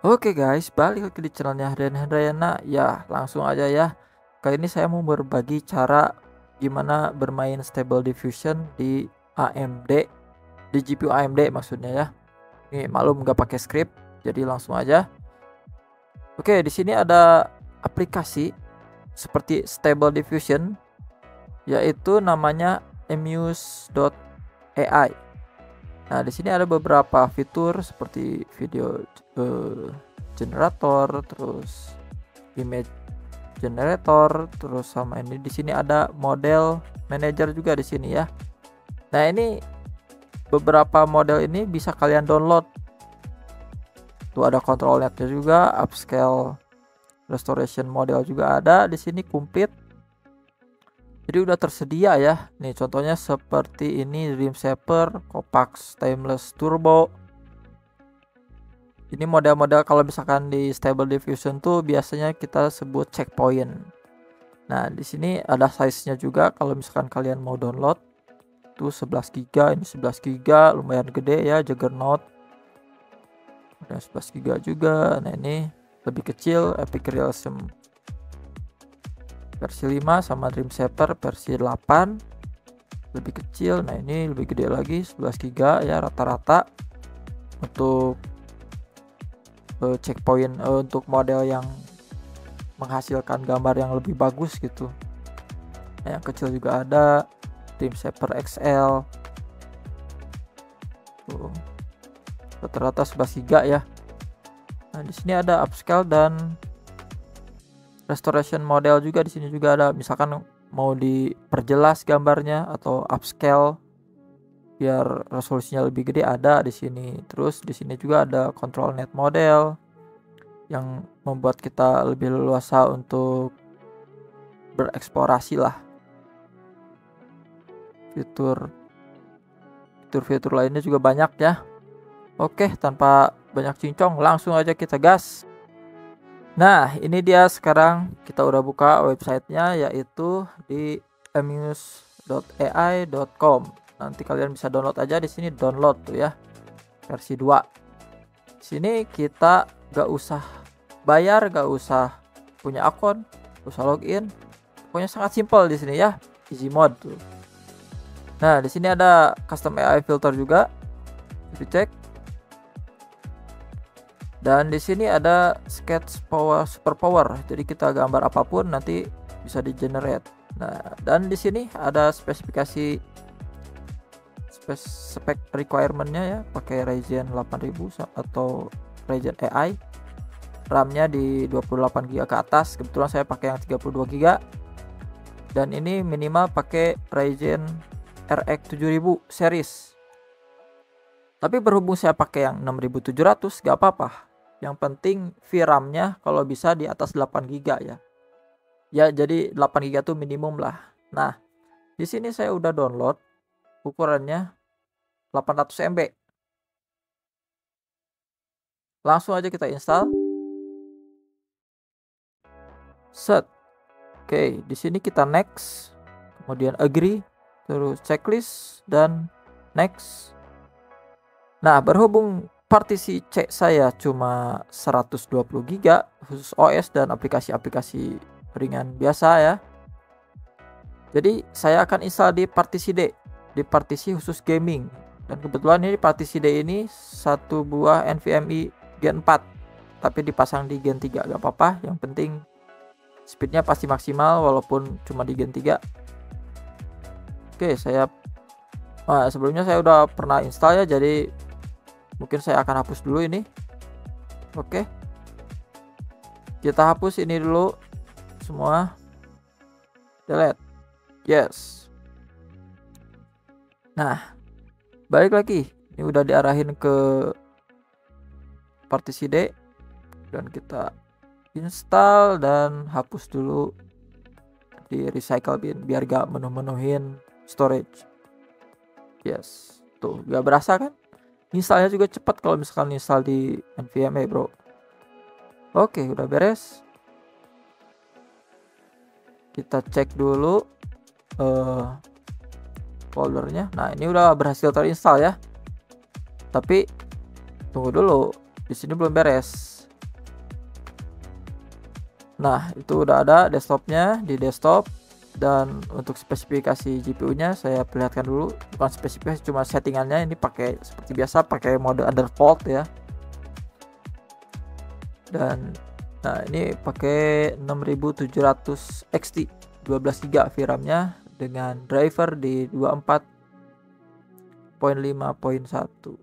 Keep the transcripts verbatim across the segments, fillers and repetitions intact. Oke guys, balik lagi di channelnya Hendra Hendrayana. Ya, langsung aja ya. Kali ini saya mau berbagi cara gimana bermain Stable Diffusion di A M D, di G P U A M D maksudnya ya. Nih, maklum nggak pakai script, jadi langsung aja. Oke, di sini ada aplikasi seperti Stable Diffusion, yaitu namanya amuse dot A I. Nah, di sini ada beberapa fitur seperti video uh, generator, terus image generator, terus sama ini di sini ada model manager juga di sini ya. Nah, ini beberapa model ini bisa kalian download. Tuh ada Control Net-nya juga, upscale restoration model juga ada di sini, complete. Jadi udah tersedia ya. Nih contohnya seperti ini, Dream Shaper, Copax, Timeless Turbo. Ini model-model kalau misalkan di Stable Diffusion tuh biasanya kita sebut checkpoint. Nah, di sini ada size-nya juga kalau misalkan kalian mau download. Tuh sebelas giga, ini sebelas giga, lumayan gede ya, Juggernaut. Ada sebelas giga juga. Nah, ini lebih kecil, Epic Realism versi lima sama Dream Shaper versi delapan lebih kecil. Nah, ini lebih gede lagi sebelas giga ya rata-rata untuk uh, checkpoint, uh, untuk model yang menghasilkan gambar yang lebih bagus gitu. Nah, yang kecil juga ada Dream Shaper X L. Tuh, rata-rata sebelas giga ya. Nah, di sini ada upscale dan restoration model juga. Di sini juga ada misalkan mau diperjelas gambarnya atau upscale biar resolusinya lebih gede ada di sini. Terus di sini juga ada Control Net model yang membuat kita lebih leluasa untuk bereksplorasi lah. Fitur fitur-fitur lainnya juga banyak ya. Oke, tanpa banyak cincong langsung aja kita gas. Nah, ini dia sekarang kita udah buka websitenya, yaitu di amuse dot A I dot com. Nanti kalian bisa download aja di sini, download tuh ya versi dua. Di sini kita gak usah bayar, gak usah punya akun, gak usah login. Pokoknya sangat simpel di sini ya, easy mode tuh. Nah, di sini ada custom A I filter juga, dicek. Dan di sini ada sketch power super power, jadi kita gambar apapun nanti bisa di generate. Nah, dan di sini ada spesifikasi spek requirementnya ya, pakai Radeon delapan ribu atau Radeon A I. RAM-nya di dua puluh delapan giga ke atas. Kebetulan saya pakai yang tiga puluh dua giga. Dan ini minimal pakai Radeon R X tujuh ribu series. Tapi berhubung saya pakai yang enam ribu tujuh ratus gak apa-apa. Yang penting V RAM-nya kalau bisa di atas delapan giga ya. Ya, jadi delapan giga tuh minimum lah. Nah, di sini saya udah download ukurannya delapan ratus M B. Langsung aja kita install. Set. Oke, di sini kita next, kemudian agree, terus checklist dan next. Nah, berhubung partisi C saya cuma seratus dua puluh giga khusus O S dan aplikasi-aplikasi ringan biasa ya. Jadi saya akan install di partisi D, di partisi khusus gaming. Dan kebetulan ini partisi D ini satu buah N V Me Gen empat, tapi dipasang di Gen tiga gak apa-apa. Yang penting speednya pasti maksimal walaupun cuma di Gen tiga. Oke, saya nah, sebelumnya saya udah pernah install ya, jadi mungkin saya akan hapus dulu ini. Oke, kita hapus ini dulu semua. Delete. Yes. Nah, balik lagi. Ini udah diarahin ke partisi D dan kita install dan hapus dulu di recycle bin biar gak menuh-menuhin storage. Yes. Tuh, gak berasa kan? Installnya juga cepat kalau misalkan install di N V M e, bro. Oke, udah beres. Kita cek dulu uh, foldernya. Nah, ini udah berhasil terinstall ya. Tapi tunggu dulu, di sini belum beres. Nah, itu udah ada desktopnya di desktop, dan untuk spesifikasi G P U-nya saya perlihatkan dulu. Bukan spesifikasi, cuma settingannya. Ini pakai seperti biasa, pakai mode undervolt ya. Dan nah, ini pakai enam tujuh ratus X T, dua belas giga V RAM-nya dengan driver di dua puluh empat titik lima titik satu.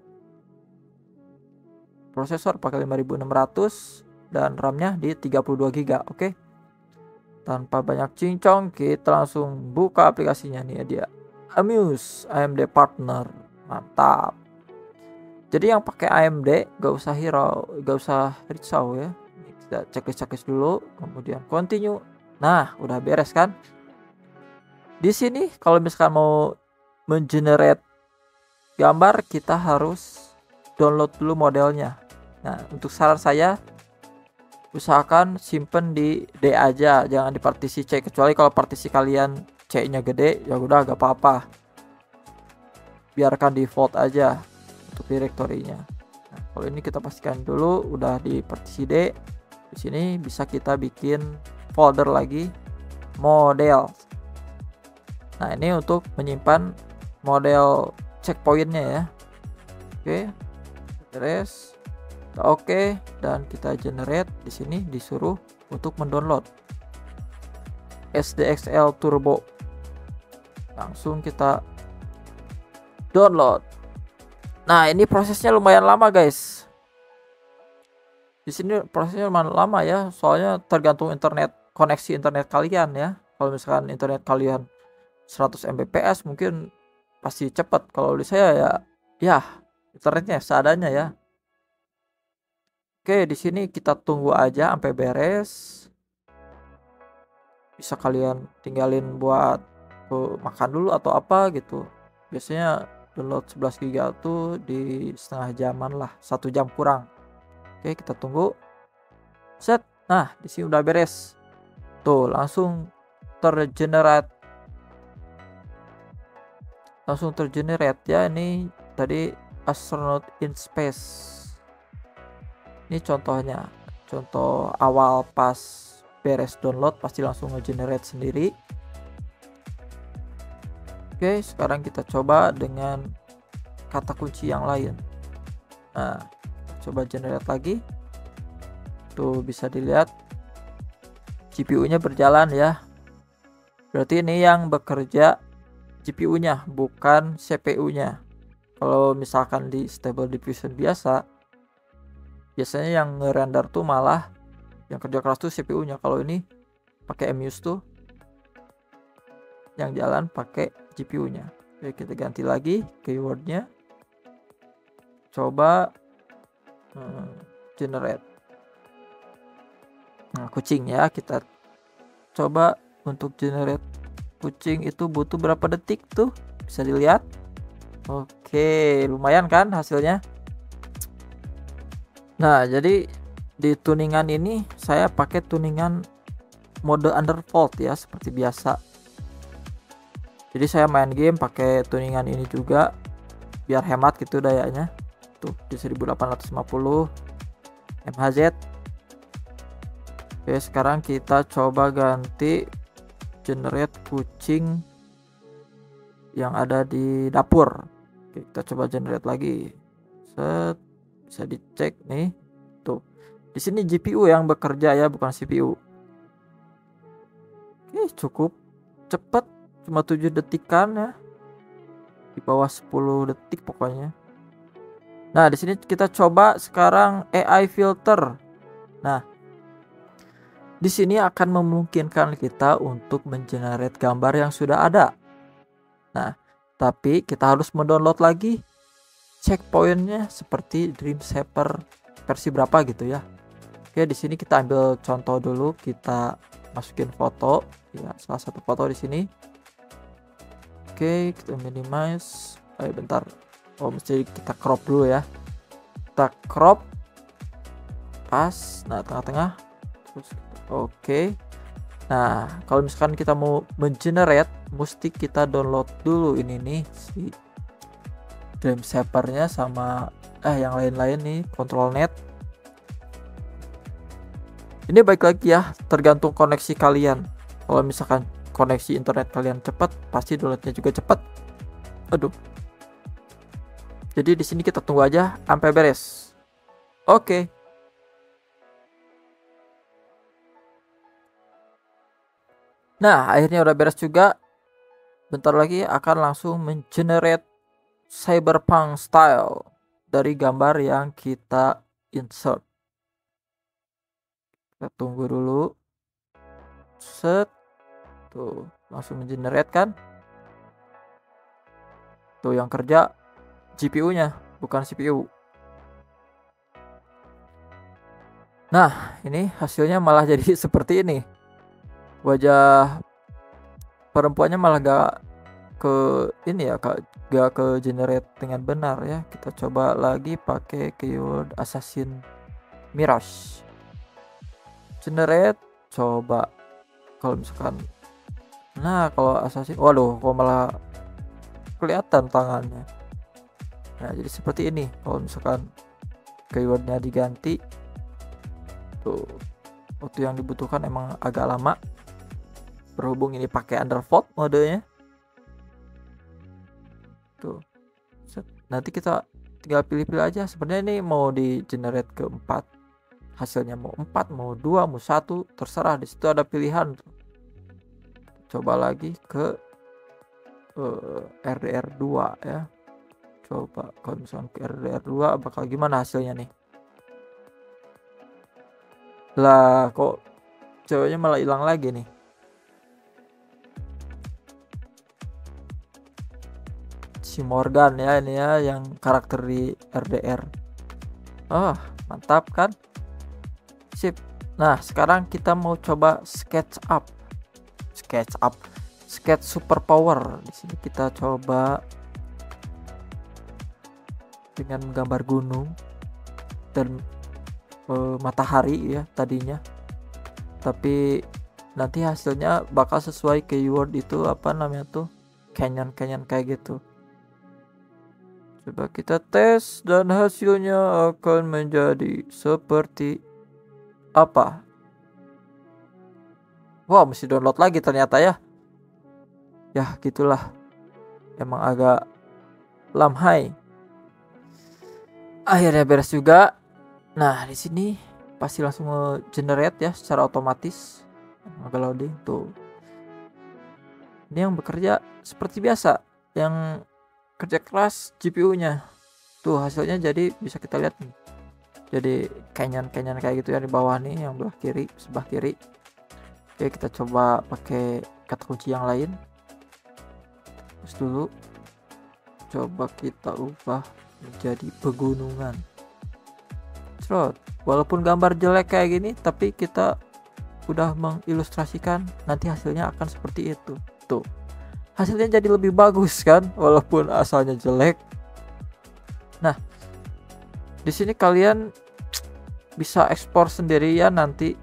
Prosesor pakai lima enam ratus dan RAM-nya di tiga puluh dua giga. Oke. Tanpa banyak cincong, kita langsung buka aplikasinya nih dia. Amuse A M D Partner. Mantap. Jadi yang pakai A M D gak usah hero, gak usah risau ya. Kita cekis-cekis dulu, kemudian continue. Nah, udah beres kan? Di sini kalau misalkan mau mengenerate gambar, kita harus download dulu modelnya. Nah, untuk saran saya usahakan simpen di D aja, jangan di partisi C, kecuali kalau partisi kalian C-nya gede ya udah gak apa-apa. Biarkan default aja untuk direktorinya. Nah, kalau ini kita pastikan dulu udah di partisi D. Di sini bisa kita bikin folder lagi model. Nah, ini untuk menyimpan model checkpointnya ya. Oke, beres. Oke, dan kita generate. Di sini disuruh untuk mendownload S D X L Turbo. Langsung kita download. Nah, ini prosesnya lumayan lama, guys. Di sini prosesnya lumayan lama ya, soalnya tergantung internet, koneksi internet kalian ya. Kalau misalkan internet kalian seratus M B P S mungkin pasti cepat. Kalau di saya ya ya internetnya seadanya ya. Oke, di sini kita tunggu aja sampai beres. Bisa kalian tinggalin buat tuh, makan dulu atau apa gitu. Biasanya download sebelas giga tuh di setengah jaman lah, satu jam kurang. Oke, kita tunggu. Set. Nah, di sini udah beres. Tuh, langsung tergenerate. Langsung tergenerate ya. Ini tadi Astronaut in Space. Ini contohnya. Contoh awal pas beres download pasti langsung ngegenerate sendiri. Oke, sekarang kita coba dengan kata kunci yang lain. Nah, coba generate lagi. Tuh, bisa dilihat G P U-nya berjalan ya. Berarti ini yang bekerja G P U-nya, bukan C P U-nya. Kalau misalkan di Stable Diffusion biasa, biasanya yang ngerender tuh malah yang kerja keras tuh C P U-nya. Kalau ini pakai Amuse tuh yang jalan pakai G P U-nya. Oke, kita ganti lagi keyword-nya. Coba generate. Nah, kucing ya, kita coba untuk generate kucing itu butuh berapa detik tuh, bisa dilihat. Oke, lumayan kan hasilnya. Nah, jadi di tuningan ini saya pakai tuningan mode undervolt ya, seperti biasa. Jadi saya main game pakai tuningan ini juga biar hemat gitu dayanya. Tuh, di seribu delapan ratus lima puluh M H Z. Oke, sekarang kita coba ganti generate kucing yang ada di dapur. Oke, kita coba generate lagi. Set, bisa dicek nih. Tuh, di sini G P U yang bekerja ya, bukan C P U. Oke, cukup cepat, cuma tujuh detikan ya, di bawah sepuluh detik pokoknya. Nah, di sini kita coba sekarang A I filter. Nah, di sini akan memungkinkan kita untuk mengenerate gambar yang sudah ada. Nah, tapi kita harus mendownload lagi checkpointnya seperti Dream Shaper versi berapa gitu ya. Oke, di sini kita ambil contoh dulu, kita masukin foto, ya salah satu foto di sini. Oke, kita minimize. Ayo bentar. Oh, mesti kita crop dulu ya. Kita crop pas, nah tengah-tengah. Terus oke. Okay. Nah, kalau misalkan kita mau mengenerate, mesti kita download dulu ini nih si Dream Shaper-nya sama eh yang lain-lain nih, Control Net. Ini baik lagi ya, tergantung koneksi kalian. Kalau misalkan koneksi internet kalian cepat, pasti downloadnya juga cepat. Aduh. Jadi di sini kita tunggu aja sampai beres. Oke. Nah, akhirnya udah beres juga. Bentar lagi akan langsung mengenerate cyberpunk style dari gambar yang kita insert. Kita tunggu dulu. Set. Tuh, langsung mengenerate kan? Tuh yang kerja G P U-nya, bukan C P U. Nah, ini hasilnya malah jadi seperti ini. Wajah perempuannya malah gak ke ini ya, gak, gak ke generate dengan benar ya. Kita coba lagi pakai keyword assassin mirage generate, coba kalau misalkan, nah kalau assassin, waduh kok malah kelihatan tangannya. Nah jadi seperti ini kalau misalkan keywordnya diganti. Tuh waktu yang dibutuhkan emang agak lama, berhubung ini pakai undervolt modenya. Tuh. Set. Nanti kita tinggal pilih-pilih aja. Sebenarnya ini mau di generate ke empat. Hasilnya mau empat, mau dua, mau satu, terserah, di situ ada pilihan. Coba lagi ke uh, R D R two ya. Coba kalau misalnya ke R D R two bakal gimana hasilnya nih? Lah, kok ceweknya malah hilang lagi nih? Si Morgan ya, ini ya yang karakter di R D R. Oh mantap kan, sip. Nah sekarang kita mau coba sketch up, sketch up, sketch superpower. Di sini kita coba dengan gambar gunung dan e, matahari ya tadinya, tapi nanti hasilnya bakal sesuai keyword itu, apa namanya tuh, canyon-canyon kayak gitu. Coba kita tes dan hasilnya akan menjadi seperti apa? Wow, mesti download lagi ternyata ya. Ya, gitulah. Emang agak lamhai. Akhirnya beres juga. Nah, di sini pasti langsung generate ya secara otomatis. Agak loading tuh. Ini yang bekerja seperti biasa, yang kerja keras G P U-nya. Tuh hasilnya jadi bisa kita lihat nih. Jadi canyon-canyon kayak gitu ya di bawah nih, yang belah kiri, sebelah kiri. Oke, kita coba pakai kata kunci yang lain. Terus dulu coba kita ubah menjadi pegunungan. Cerot. Walaupun gambar jelek kayak gini, tapi kita udah mengilustrasikan nanti hasilnya akan seperti itu. Tuh. Hasilnya jadi lebih bagus kan, walaupun asalnya jelek. Nah, di sini kalian bisa ekspor sendiri ya nanti.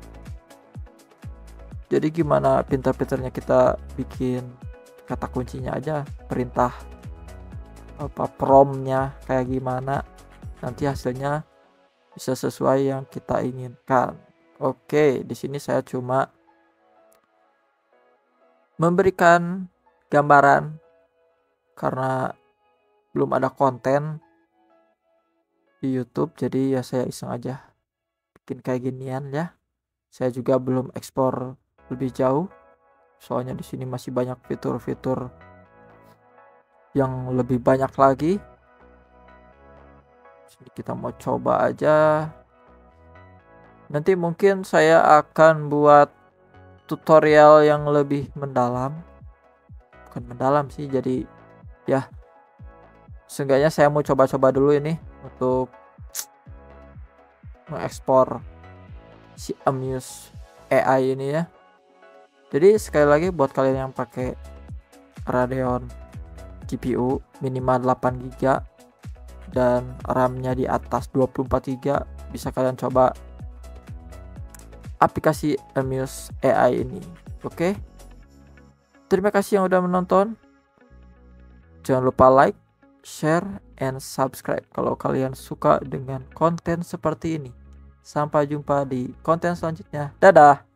Jadi gimana pintar-pintarnya kita bikin kata kuncinya aja, perintah apa promnya kayak gimana, nanti hasilnya bisa sesuai yang kita inginkan. Oke, di sini saya cuma memberikan gambaran karena belum ada konten di YouTube, jadi ya saya iseng aja bikin kayak ginian ya. Saya juga belum ekspor lebih jauh, soalnya di sini masih banyak fitur-fitur yang lebih banyak lagi. Jadi kita mau coba aja. Nanti mungkin saya akan buat tutorial yang lebih mendalam. Mendalam sih, jadi ya seenggaknya saya mau coba-coba dulu ini untuk mengekspor si Amuse A I ini ya. Jadi sekali lagi buat kalian yang pakai Radeon G P U minimal delapan giga dan RAM-nya di atas dua puluh empat giga, bisa kalian coba aplikasi Amuse A I ini. Oke okay? Terima kasih yang udah menonton. Jangan lupa like, share, and subscribe kalau kalian suka dengan konten seperti ini. Sampai jumpa di konten selanjutnya. Dadah!